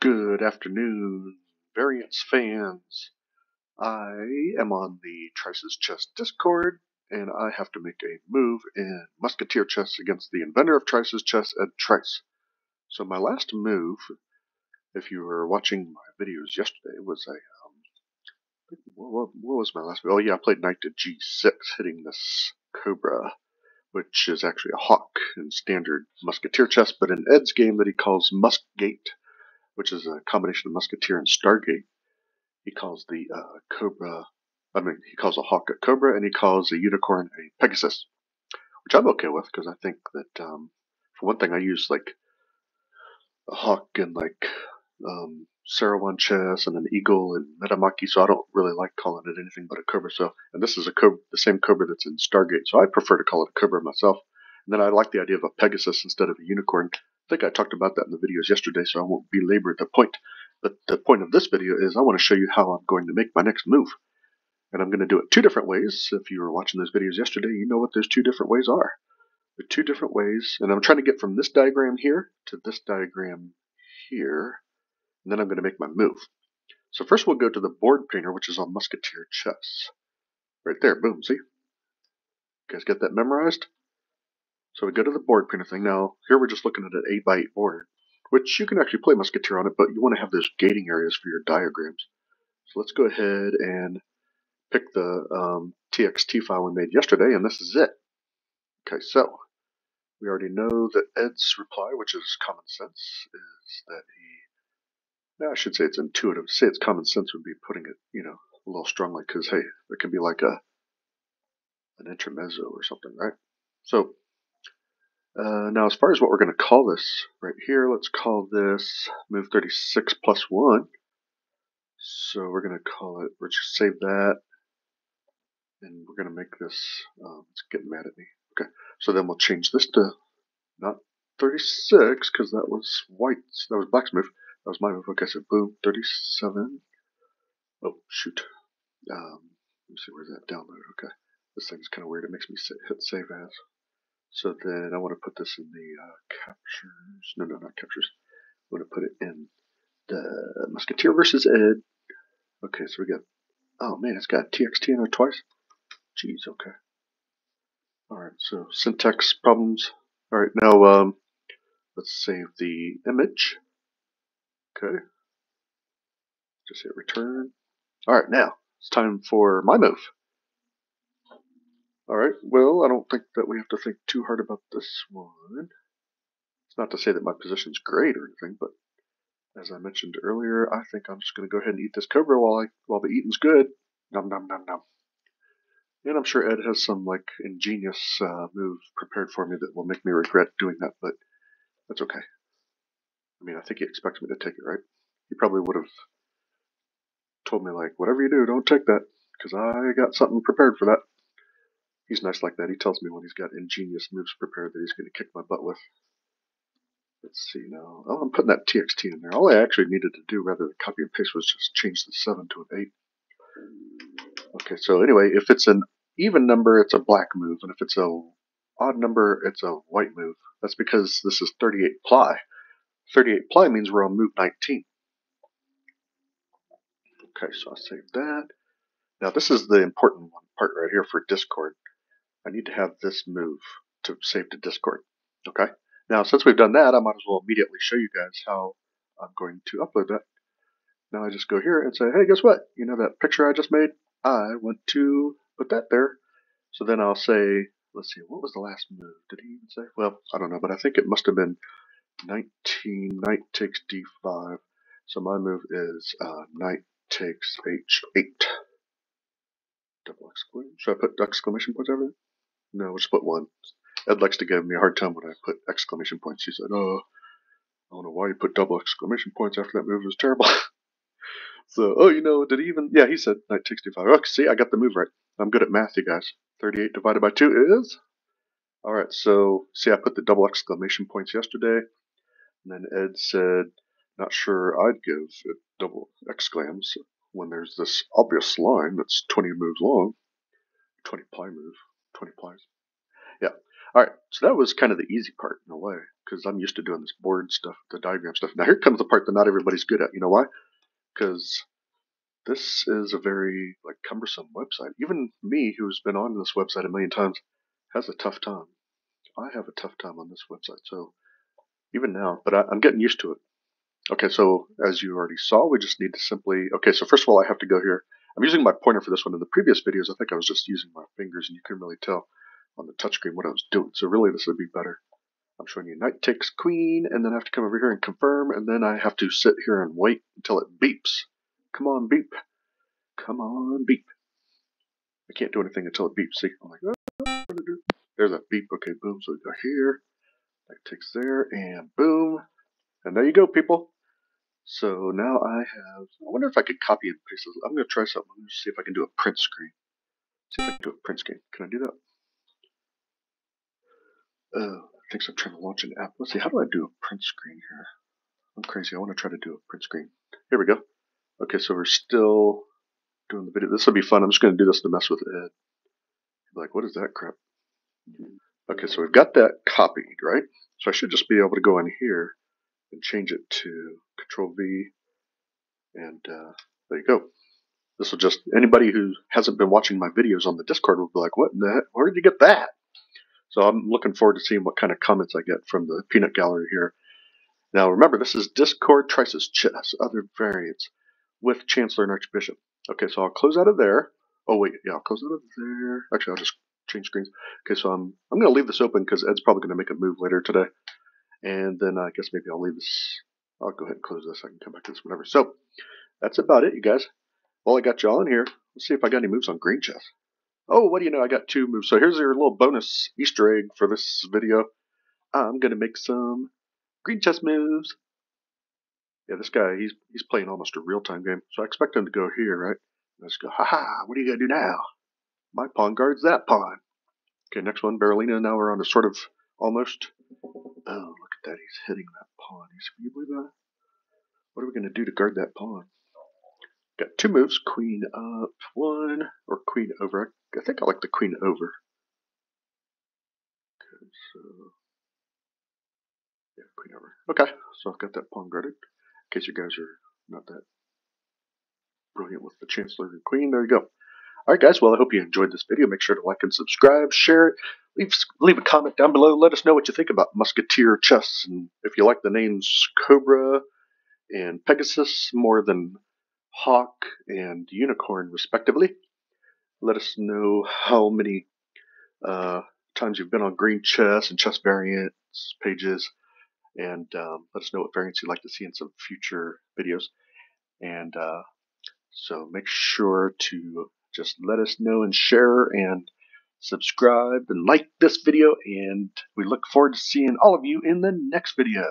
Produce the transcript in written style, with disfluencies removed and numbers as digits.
Good afternoon, Variance fans. I am on the Trice's Chess Discord, and I have to make a move in Musketeer Chess against the inventor of Trice's Chess, Ed Trice. So my last move, if you were watching my videos yesterday, was I what was my last move? Oh yeah, I played knight to g6, hitting this cobra, which is actually a hawk in standard Musketeer Chess, but in Ed's game that he calls Muskgate, which is a combination of Musketeer and Stargate. He calls the he calls a hawk a cobra, and he calls a unicorn a pegasus, which I'm okay with, because I think that, for one thing, I use, like, a hawk in, like, Sarawanchess and an eagle and Metamaki, so I don't really like calling it anything but a cobra. So, and this is a cobra, the same cobra that's in Stargate, so I prefer to call it a cobra myself. And then I like the idea of a pegasus instead of a unicorn. I think I talked about that in the videos yesterday, so I won't belabor the point. But the point of this video is I want to show you how I'm going to make my next move. And I'm going to do it two different ways. If you were watching those videos yesterday, you know what those two different ways are. The two different ways, and I'm trying to get from this diagram here to this diagram here, and then I'm going to make my move. So first we'll go to the board painter, which is on Musketeer Chess. Right there, boom, see? You guys get that memorized? So we go to the board painter thing. Now, here we're just looking at an 8x8 board, which you can actually play Musketeer on it, but you want to have those gating areas for your diagrams. So let's go ahead and pick the TXT file we made yesterday, and this is it. Okay, so we already know that Ed's reply, which is common sense, is that he... Now, I should say it's intuitive. Say it's common sense would be putting it, you know, a little strongly, because, hey, it could be like an intermezzo or something, right? So... now, as far as what we're going to call this right here, let's call this move 36 plus 1. So we're going to call it, we're just save that, and we're going to make this, it's getting mad at me. Okay, so then we'll change this to not 36, because that was white's, that was black's move. That was my move. Okay, so boom, 37. Oh, shoot. Let me see, where's that download? Okay, this thing's kind of weird. It makes me hit save as. So then I want to put this in the captures. No, not captures. I want to put it in the Musketeer versus Ed. Okay, so we got... Oh, man, it's got TXT in there twice. Jeez, okay. All right, so syntax problems. All right, now let's save the image. Okay. Just hit return. All right, now it's time for my move. All right, well, I don't think that we have to think too hard about this one. It's not to say that my position's great or anything, but as I mentioned earlier, I think I'm just going to go ahead and eat this cobra while the eating's good. Nom, nom, nom, nom. And I'm sure Ed has some, like, ingenious move prepared for me that will make me regret doing that, but that's okay. I mean, I think he expects me to take it, right? He probably would have told me, like, whatever you do, don't take that, because I got something prepared for that. He's nice like that. He tells me when he's got ingenious moves prepared that he's going to kick my butt with. Let's see now. Oh, I'm putting that TXT in there. All I actually needed to do rather than copy and paste was just change the 7 to an 8. Okay, so anyway, if it's an even number, it's a black move. And if it's an odd number, it's a white move. That's because this is 38 ply. 38 ply means we're on move 19. Okay, so I'll save that. Now, this is the important part right here for Discord. I need to have this move to save to Discord, okay? Now, since we've done that, I might as well immediately show you guys how I'm going to upload that. Now, I just go here and say, hey, guess what? You know that picture I just made? I want to put that there. So then I'll say, let's see, what was the last move? Did he even say? Well, I don't know, but I think it must have been 19, knight takes d5. So my move is knight takes h8. Double exclamation. Should I put exclamation points over there? No, we'll just put one. Ed likes to give me a hard time when I put exclamation points. He said, oh, I don't know why you put double exclamation points after that move. It was terrible. So, oh, you know, did he even? Yeah, he said knight takes d5. Okay, see, I got the move right. I'm good at math, you guys. 38 divided by 2 is? All right, so, see, I put the double exclamation points yesterday. And then Ed said, not sure I'd give it double exclams when there's this obvious line that's 20 moves long, 20 ply move, 20 plies. Yeah, Alright, so that was kind of the easy part in a way, because I'm used to doing this board stuff, the diagram stuff. Now here comes the part that not everybody's good at. You know why? Because this is a very cumbersome website. Even me, who's been on this website a million times, has a tough time. I have a tough time on this website, so even now, but I'm getting used to it. Okay, so as you already saw, we just need to simply, okay, so first of all, I have to go here. I'm using my pointer for this one. In the previous videos, I think I was just using my fingers, and you couldn't really tell on the touchscreen what I was doing, so really this would be better. I'm showing you knight takes queen, and then I have to come over here and confirm, and then I have to sit here and wait until it beeps. Come on, beep. Come on, beep. I can't do anything until it beeps. See, I'm like, oh, what do I do? There's a beep. Okay, boom. So we go here. That takes there, and boom. And there you go, people. So now I have. I wonder if I could copy and paste this. I'm going to try something. I'm going to see if I can do a print screen. See if I can do a print screen. Can I do that? Oh, I think so. I'm trying to launch an app. Let's see. How do I do a print screen here? I'm crazy. I want to try to do a print screen. Here we go. Okay, so we're still doing the video. This will be fun. I'm just going to do this to mess with Ed. He'll be like, what is that crap? Okay, so we've got that copied, right? So I should just be able to go in here and change it to Control V, and there you go. This will just, anybody who hasn't been watching my videos on the Discord will be like, what in the heck? Where did you get that? So I'm looking forward to seeing what kind of comments I get from the peanut gallery here. Now remember, this is Discord, Trice's Chess, other variants, with Chancellor and Archbishop. Okay, so I'll close out of there. Oh wait, yeah, I'll close out of there. Actually, I'll just change screens. Okay, so I'm going to leave this open because Ed's probably going to make a move later today. And then I guess maybe I'll leave this. I'll go ahead and close this. I can come back to this whenever. So that's about it, you guys. Well, I got y'all in here. Let's see if I got any moves on green chess. Oh, what do you know? I got two moves. So here's your little bonus Easter egg for this video. I'm going to make some green chess moves. Yeah, this guy, he's playing almost a real-time game. So I expect him to go here, right? Let's go, ha-ha, what are you going to do now? My pawn guards that pawn. Okay, next one, Berolina. Now we're on a sort of almost. Oh, look at that. He's hitting that pawn. Can you believe that? What are we going to do to guard that pawn? Got two moves, queen up one, or queen over. I think I like the queen over. Okay, so. Yeah, queen over. Okay, so I've got that pawn guarded. In case you guys are not that brilliant with the Chancellor and Queen, there you go. Alright guys, well I hope you enjoyed this video. Make sure to like and subscribe, share it, leave a comment down below, let us know what you think about Musketeer Chess, and if you like the names Cobra and Pegasus more than Hawk and Unicorn respectively. Let us know how many times you've been on Green Chess and Chess Variants pages. And let us know what variants you'd like to see in some future videos. And so make sure to just let us know and share and subscribe and like this video. And we look forward to seeing all of you in the next video.